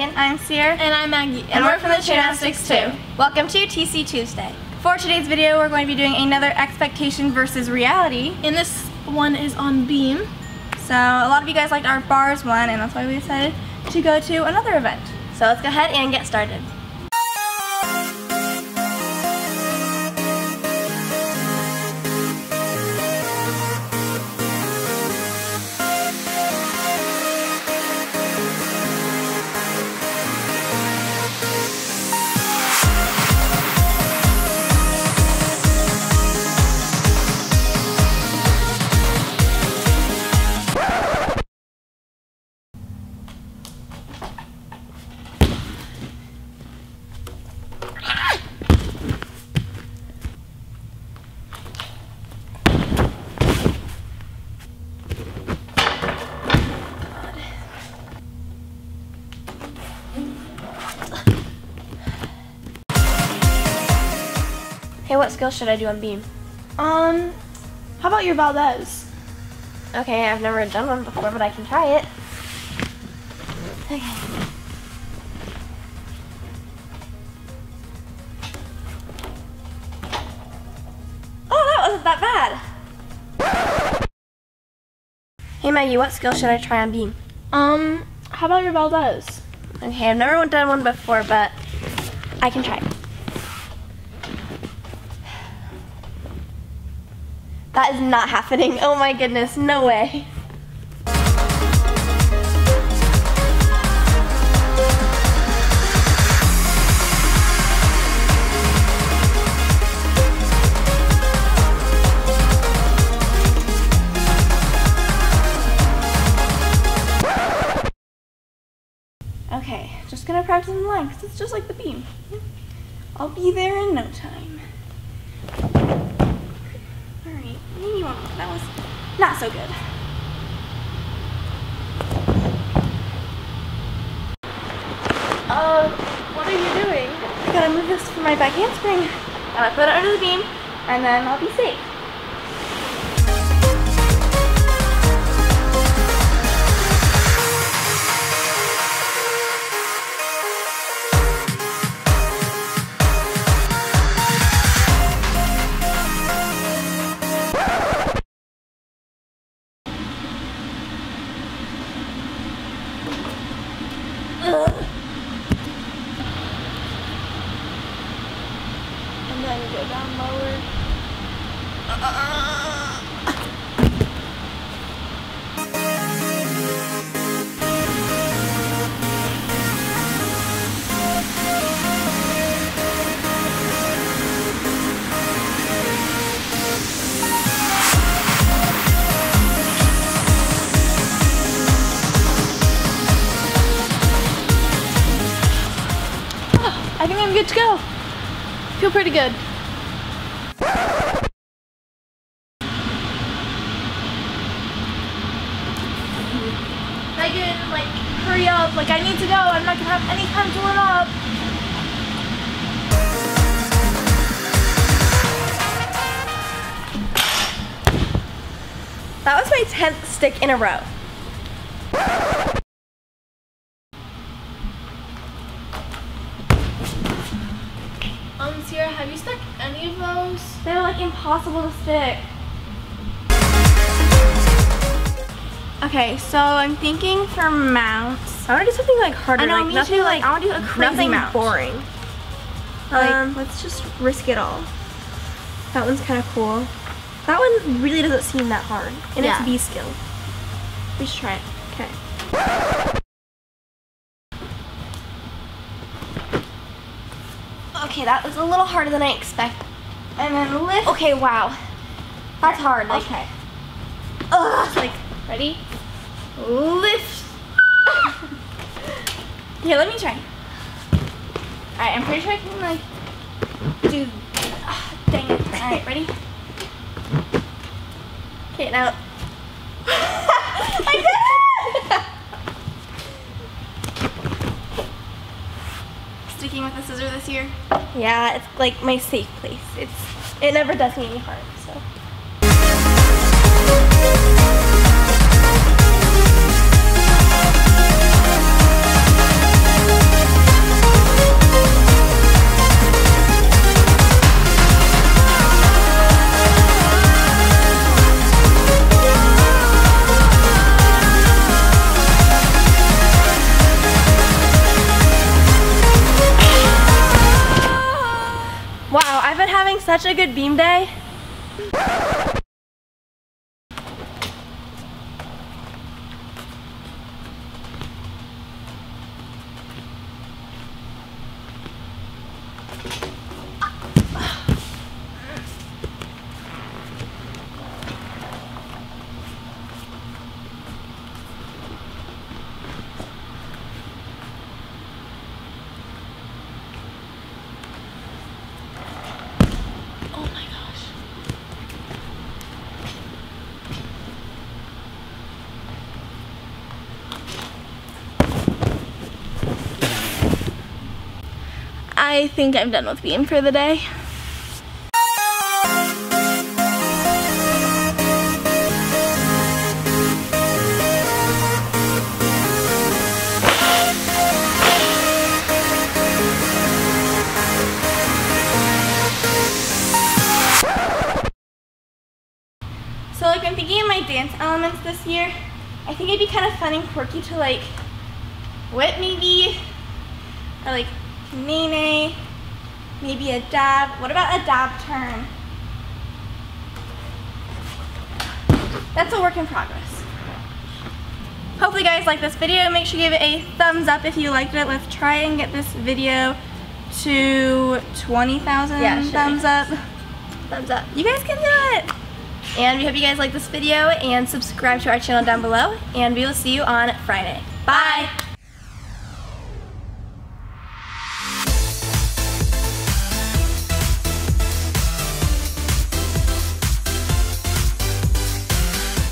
Megan. I'm Sierra. And I'm Maggie. And we're from the Gymnastics 2. Welcome to TC Tuesday. For today's video, we're going to be doing another expectation versus reality. And this one is on beam. So a lot of you guys liked our bars one, and that's why we decided to go to another event. So let's go ahead and get started. Hey, what skill should I do on beam? How about your Valdez? Okay, I've never done one before, but I can try it. Okay. Oh, that wasn't that bad! Hey Maggie, what skill should I try on beam? How about your Valdez? Okay, I've never done one before, but I can try it. That is not happening. Oh my goodness, no way. Okay, just gonna practice in line because it's just like the beam. I'll be there in no time. That was not so good. What are you doing? I gotta move this for my back handspring. Gotta put it under the beam, and then I'll be safe. And then go down lower. Oh, I think I'm good to go. Feel pretty good. Megan, like, hurry up. Like, I need to go. I'm not gonna have any time to warm up. That was my 10th stick in a row. Sierra, have you stuck any of those? They're like impossible to stick. Okay, so I'm thinking for mounts. I want to do something like harder. I know, like me nothing too. Like I want to do a crazy mount. Boring. Like let's just risk it all. That one's kind of cool. That one really doesn't seem that hard, and yeah. It's B skill. We should try it. Okay. Okay, that was a little harder than I expected. And then lift. Okay, wow. That's hard. Like, okay. Ugh. Like, ready? Lift. Here, let me try. Alright, I'm pretty sure I can, like, do. Dang it. Alright, ready? Okay, now. I did it! Sticking with the scissor this year? Yeah, it's like my safe place. It never does me any harm, so. having such a good beam day. I think I'm done with beam for the day. So like I'm thinking of my dance elements this year. I think it'd be kind of fun and quirky to like whip maybe, or like nene, maybe a dab. What about a dab turn? That's a work in progress. Hopefully you guys like this video. Make sure you give it a thumbs up if you liked it. Let's try and get this video to 20,000 thumbs up. Thumbs up. You guys can do it. And we hope you guys like this video and subscribe to our channel down below. And we will see you on Friday. Bye.